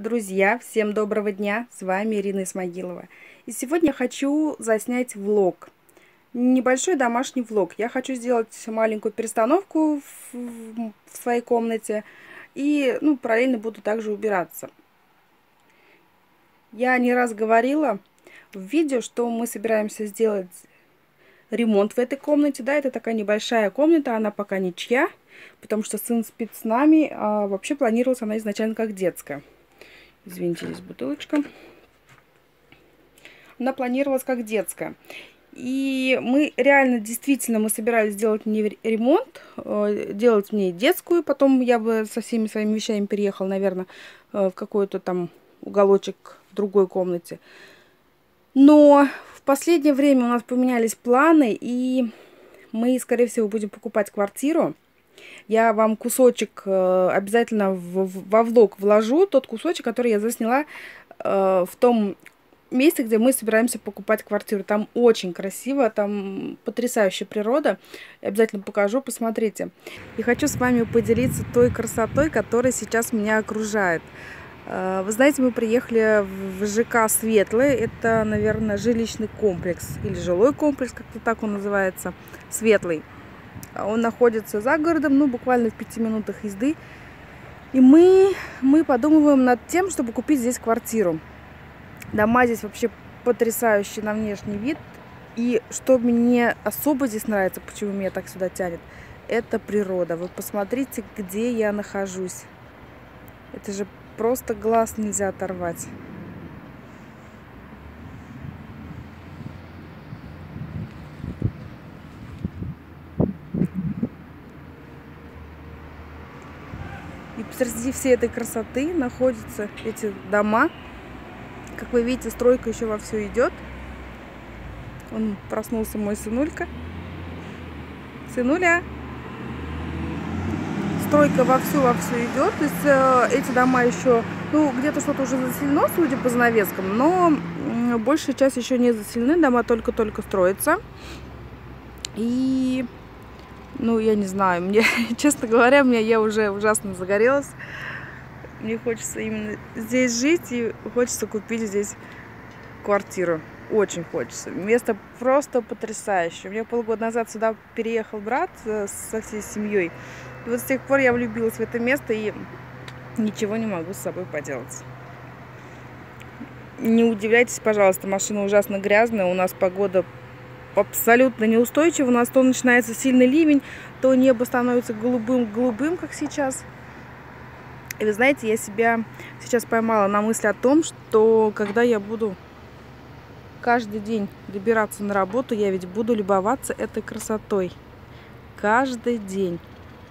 Друзья, всем доброго дня, с вами Ирина Исмагилова. И сегодня хочу заснять влог, небольшой домашний влог. Я хочу сделать маленькую перестановку в своей комнате и параллельно буду также убираться. Я не раз говорила в видео, что мы собираемся сделать ремонт в этой комнате, да, это такая небольшая комната, она пока ничья, потому что сын спит с нами, а вообще планировалась она изначально как детская. Извините, здесь бутылочка. Она планировалась как детская. И мы реально, действительно, мы собирались сделать в ней ремонт, делать в ней детскую, потом я бы со всеми своими вещами переехала, наверное, в какой-то там уголочек в другой комнате. Но в последнее время у нас поменялись планы, и мы, скорее всего, будем покупать квартиру. Я вам кусочек обязательно во влог вложу, тот кусочек, который я засняла в том месте, где мы собираемся покупать квартиру. Там очень красиво, там потрясающая природа. Я обязательно покажу, посмотрите. И хочу с вами поделиться той красотой, которая сейчас меня окружает. Вы знаете, мы приехали в ЖК Светлый, это, наверное, жилищный комплекс или жилой комплекс, как-то так он называется, Светлый. Он находится за городом, буквально в 5 минутах езды. И мы подумываем над тем, чтобы купить здесь квартиру. Дома здесь вообще потрясающие на внешний вид. И что мне особо здесь нравится, почему меня так сюда тянет, это природа. Вы посмотрите, где я нахожусь. Это же просто глаз нельзя оторвать. Среди всей этой красоты находятся эти дома. Как вы видите, стройка еще вовсю идет. Он проснулся, мой сынулька. Сынуля! Стройка вовсю идет. То есть эти дома еще, где-то что-то уже заселено, судя по занавескам, но большая часть еще не заселены. Дома только-только строятся. И... я не знаю, мне, честно говоря, я уже ужасно загорелась. Мне хочется именно здесь жить и хочется купить здесь квартиру. Очень хочется. Место просто потрясающее. У меня полгода назад сюда переехал брат со всей семьей. И вот с тех пор я влюбилась в это место и ничего не могу с собой поделать. Не удивляйтесь, пожалуйста, машина ужасно грязная, у нас погода абсолютно неустойчиво. У нас то начинается сильный ливень, то небо становится голубым-голубым, как сейчас. И вы знаете, я себя сейчас поймала на мысли о том, что когда я буду каждый день добираться на работу, я ведь буду любоваться этой красотой. Каждый день.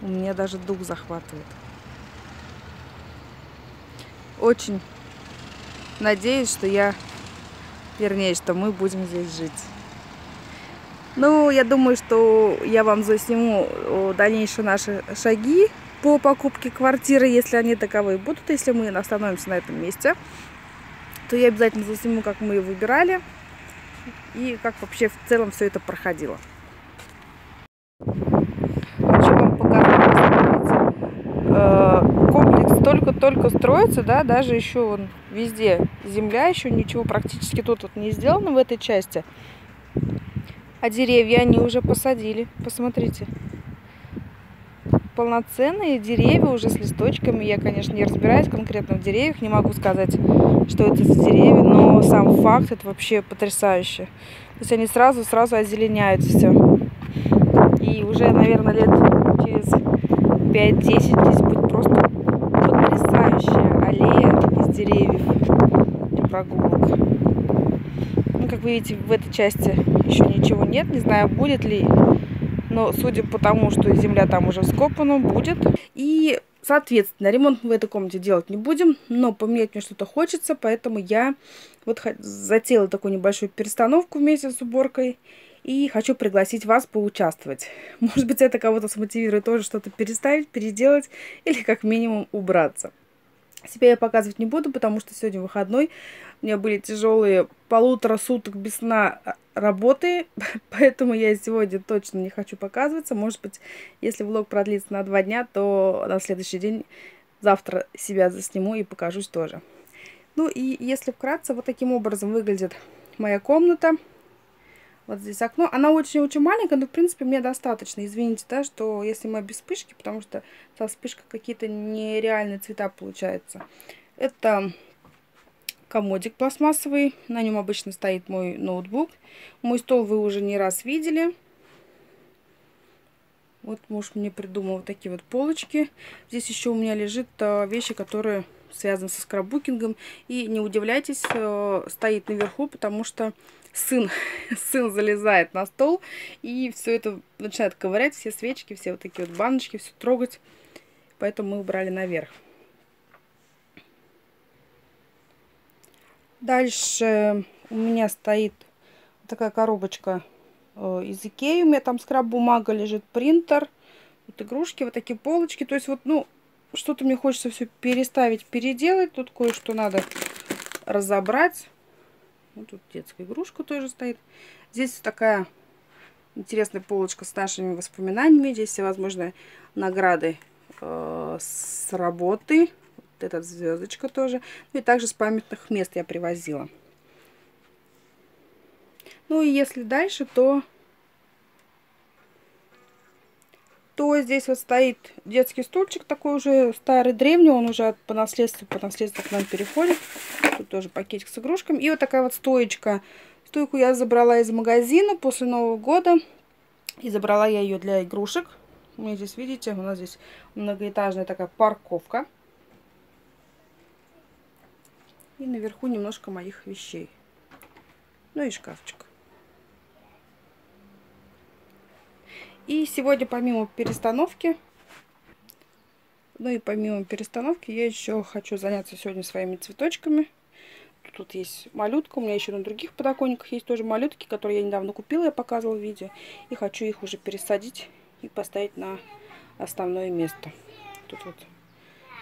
У меня даже дух захватывает. Очень надеюсь, что вернее, что мы будем здесь жить. Я думаю, что я вам засниму дальнейшие наши шаги по покупке квартиры, если они таковые будут. Если мы остановимся на этом месте, то я обязательно засниму, как мы ее выбирали и как вообще в целом все это проходило. Хочу вам показать, комплекс только-только строится, да, даже еще везде земля, еще ничего практически тут не сделано в этой части. А деревья они уже посадили. Посмотрите. Полноценные деревья уже с листочками. Я, конечно, не разбираюсь конкретно в деревьях. Не могу сказать, что это за деревья. Но сам факт, это вообще потрясающе. То есть они сразу озеленяют все. И уже, наверное, лет через 5-10 здесь будет просто потрясающая аллея из деревьев для прогулок. Как вы видите, в этой части еще ничего нет. Не знаю, будет ли. Но судя по тому, что земля там уже вскопана, будет. И, соответственно, ремонт мы в этой комнате делать не будем. Но поменять мне что-то хочется. Поэтому я затеяла такую небольшую перестановку вместе с уборкой. И хочу пригласить вас поучаствовать. Может быть, это кого-то смотивирует тоже что-то переставить, переделать. Или как минимум убраться. Себя я показывать не буду, потому что сегодня выходной. У меня были тяжелые 1,5 суток без сна работы, поэтому я сегодня точно не хочу показываться. Может быть, если влог продлится на 2 дня, то на следующий день Завтра себя засниму и покажусь тоже. Ну и если вкратце, вот таким образом выглядит моя комната. Вот здесь окно. Она очень-очень маленькая, но в принципе мне достаточно. Извините, да, что если мы без вспышки, потому что со вспышкой какие-то нереальные цвета получаются. Это комодик пластмассовый. На нем обычно стоит мой ноутбук. Мой стол вы уже не раз видели. Вот муж мне придумал вот такие вот полочки. Здесь еще у меня лежит вещи, которые связаны со скраббукингом. И не удивляйтесь, стоит наверху, потому что сын залезает на стол и все это начинает ковырять, все свечки, все вот такие вот баночки, все трогать. Поэтому мы убрали наверх. Дальше у меня стоит такая коробочка из Ikea. У меня там скраб-бумага лежит, принтер, вот игрушки, вот такие полочки. То есть вот, ну, что-то мне хочется все переставить, переделать. Тут кое-что надо разобрать. Вот тут детская игрушка тоже стоит. Здесь такая интересная полочка с нашими воспоминаниями. Здесь всевозможные награды с работы. Вот эта звездочка тоже. Ну и также с памятных мест я привозила. Ну и если дальше, то здесь вот стоит детский стульчик, такой уже старый, древний, он уже по наследству к нам переходит. Тут тоже пакетик с игрушками. И вот такая вот стоечка. Стойку я забрала из магазина после Нового года. И забрала я ее для игрушек. У меня здесь, видите, у нас здесь многоэтажная такая парковка. И наверху немножко моих вещей. Ну и шкафчик. И сегодня помимо перестановки, я еще хочу заняться сегодня своими цветочками. Тут есть малютка, у меня еще на других подоконниках есть тоже малютки, которые я недавно купила, я показывала в видео. И хочу их уже пересадить и поставить на основное место. Тут вот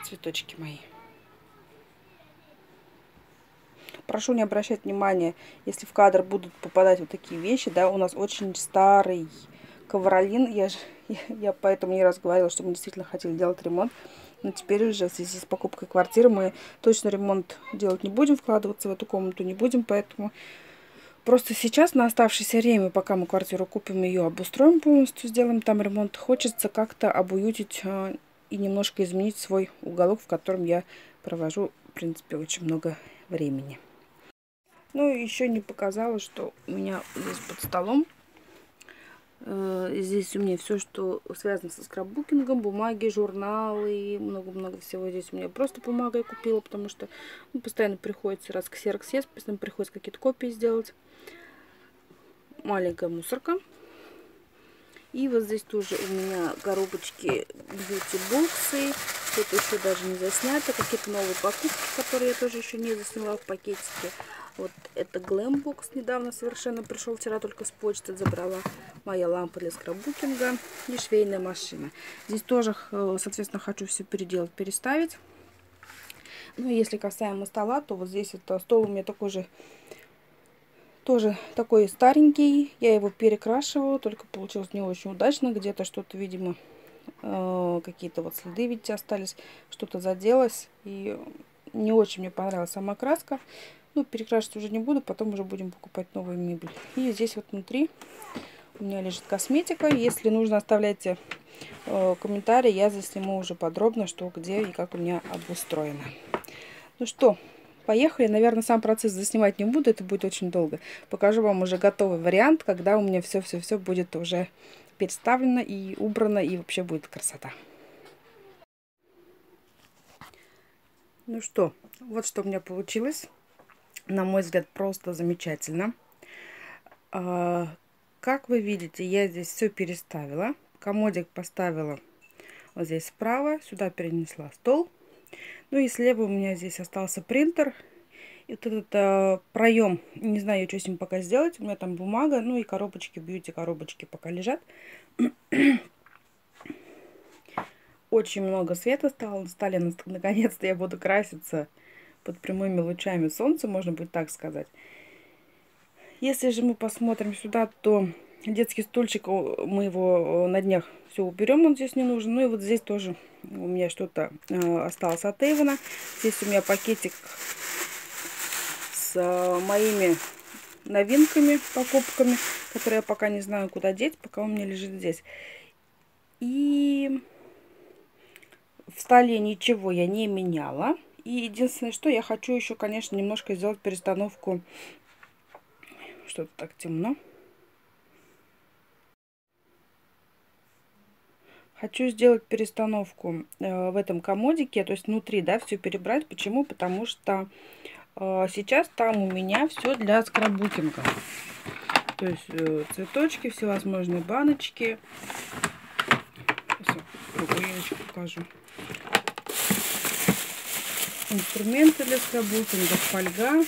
цветочки мои. Прошу не обращать внимания, если в кадр будут попадать вот такие вещи, да, у нас очень старый ковролин, я поэтому не раз говорила, что мы действительно хотели делать ремонт, но теперь уже в связи с покупкой квартиры мы точно ремонт делать не будем, вкладываться в эту комнату не будем, поэтому просто сейчас на оставшееся время, пока мы квартиру купим, ее обустроим полностью, сделаем там ремонт, хочется как-то обуютить и немножко изменить свой уголок, в котором я провожу, в принципе, очень много времени. Ну и еще не показала, что у меня здесь под столом. Здесь у меня все, что связано со скраббукингом, бумаги, журналы, много-много всего. Здесь у меня просто бумага я купила, потому что ну, постоянно приходится раз ксерокс есть, постоянно приходится какие-то копии сделать. Маленькая мусорка. И вот здесь тоже у меня коробочки, бьюти-боксы. Тут еще даже не заснято. Какие-то новые покупки, которые я тоже еще не засняла в пакетике. Вот это Glambox недавно совершенно пришел, вчера только с почты забрала. Моя лампа для скраббукинга и швейная машина. Здесь тоже, соответственно, хочу все переделать, переставить. Ну, если касаемо стола, то вот здесь это стол у меня такой же, тоже такой старенький. Я его перекрашивала, только получилось не очень удачно. Где-то что-то, видимо, какие-то вот следы, видите, остались. Что-то заделось и не очень мне понравилась сама краска. Ну, перекрашивать уже не буду, потом уже будем покупать новую мебель. И здесь вот внутри у меня лежит косметика. Если нужно, оставляйте комментарии, я засниму уже подробно, что, где и как у меня обустроено. Ну что, поехали. Наверное, сам процесс заснимать не буду, это будет очень долго. Покажу вам уже готовый вариант, когда у меня все-все-все будет уже переставлено и убрано, и вообще будет красота. Ну что, вот что у меня получилось. На мой взгляд, просто замечательно. Как вы видите, я здесь все переставила. Комодик поставила вот здесь справа. Сюда перенесла стол. Ну и слева у меня здесь остался принтер. И вот этот проем, не знаю, что с ним пока сделать. У меня там бумага, ну и коробочки, бьюти-коробочки пока лежат. Очень много света стало на столе. Наконец-то я буду краситься под прямыми лучами солнца, можно будет так сказать. Если же мы посмотрим сюда, то Детский стульчик, мы его на днях все уберем, он здесь не нужен. Ну и вот здесь тоже у меня что-то осталось от Эйвена. Здесь у меня пакетик с моими новинками, покупками, которые я пока не знаю, куда деть, пока он у меня лежит здесь. И в столе ничего я не меняла. И единственное, что я хочу еще, конечно, немножко сделать перестановку. Что-то так темно. Хочу сделать перестановку в этом комодике, то есть внутри, да, все перебрать. Почему? Потому что сейчас там у меня все для скраббукинга. То есть цветочки, всевозможные баночки. Сейчас я покажу. Инструменты для скраббукинга, фольга.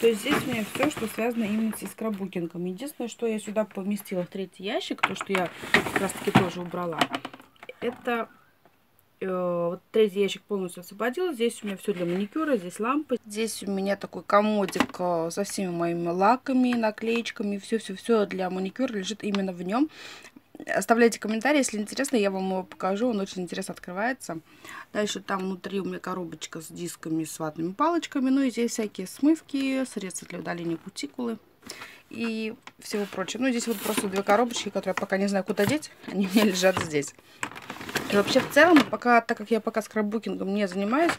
То есть здесь у меня все, что связано именно со скраббукингом. Единственное, что я сюда поместила в третий ящик, то, что я как раз таки тоже убрала, это вот третий ящик полностью освободила. Здесь у меня все для маникюра, здесь лампы. Здесь у меня такой комодик со всеми моими лаками, наклеечками. Все-все-все для маникюра лежит именно в нем. Оставляйте комментарии, если интересно, я вам его покажу. Он очень интересно открывается. Дальше там внутри у меня коробочка с дисками, с ватными палочками. Ну и здесь всякие смывки, средства для удаления кутикулы и всего прочего. Ну здесь вот просто две коробочки, которые я пока не знаю, куда деть. Они у меня лежат здесь. И вообще в целом, пока, так как я пока скраббукингом не занимаюсь,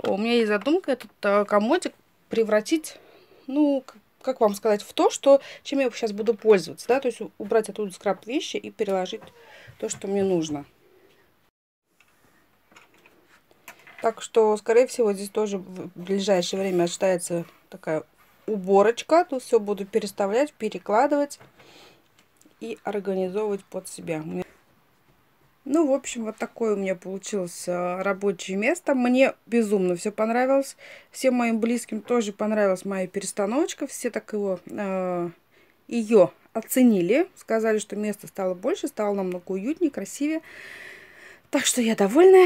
у меня есть задумка этот комодик превратить, ну, как вам сказать, в то, что, чем я сейчас буду пользоваться, да, то есть убрать оттуда скраб вещи и переложить то, что мне нужно. Так что, скорее всего, здесь тоже в ближайшее время ожидается такая уборочка, тут все буду переставлять, перекладывать и организовывать под себя. Ну, в общем, вот такое у меня получилось рабочее место. Мне безумно все понравилось. Всем моим близким тоже понравилась моя перестановочка. Все так ее оценили. Сказали, что место стало больше, стало намного уютнее, красивее. Так что я довольна.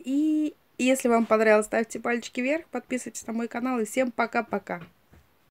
И если вам понравилось, ставьте пальчики вверх, подписывайтесь на мой канал. И всем пока-пока.